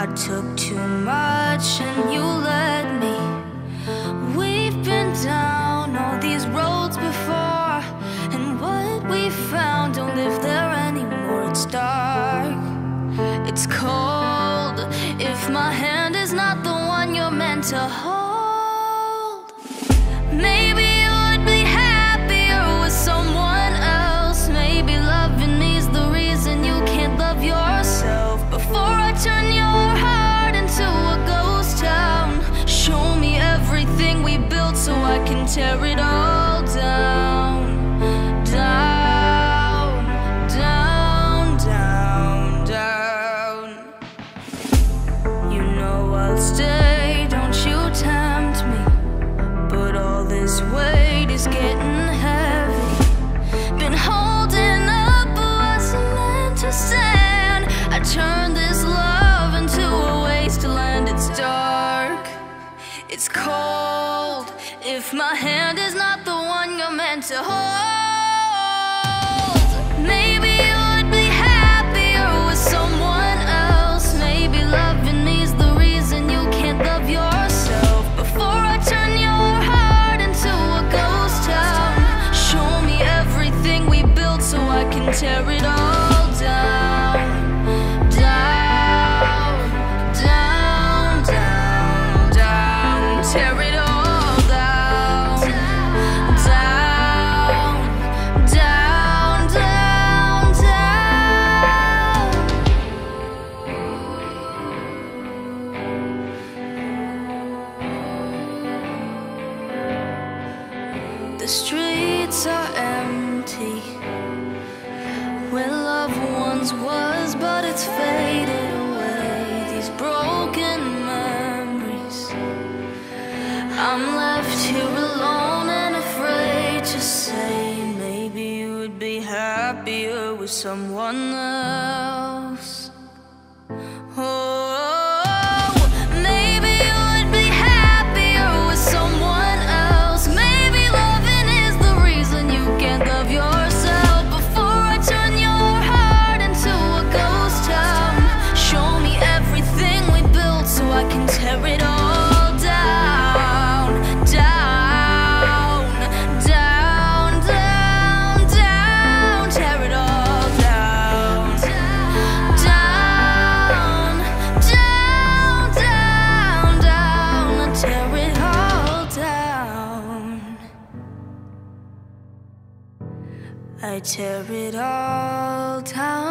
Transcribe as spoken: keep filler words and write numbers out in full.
I took too much and you let me. We've been down all these roads before, and what we found don't live there anymore. It's dark, it's cold, if my hand is not the one you're meant to hold. Maybe you would be happier with someone else. Maybe loving me's the reason you can't love yourself. Before I turn your so I can tear it all down, down, down, down, down. You know I'll stay, don't you tempt me, but all this weight is getting heavy. Been holding up, but wasn't meant to stand. I turned this love into a wasteland. It's dark, it's cold, if my hand is not the one you're meant to hold. Maybe you would be happier with someone else. Maybe loving me's the reason you can't love yourself. Before I turn your heart into a ghost town, show me everything we built so I can tear it all down, down, down, down, down, tear it all. The streets are empty where love once was, but it's faded away. These broken memories, I'm left here alone and afraid to say. Maybe you would be happier with someone else. Oh, tear it all down, down, down, down, down, tear it all down, down, down, down, down, tear it all down. I tear it all down.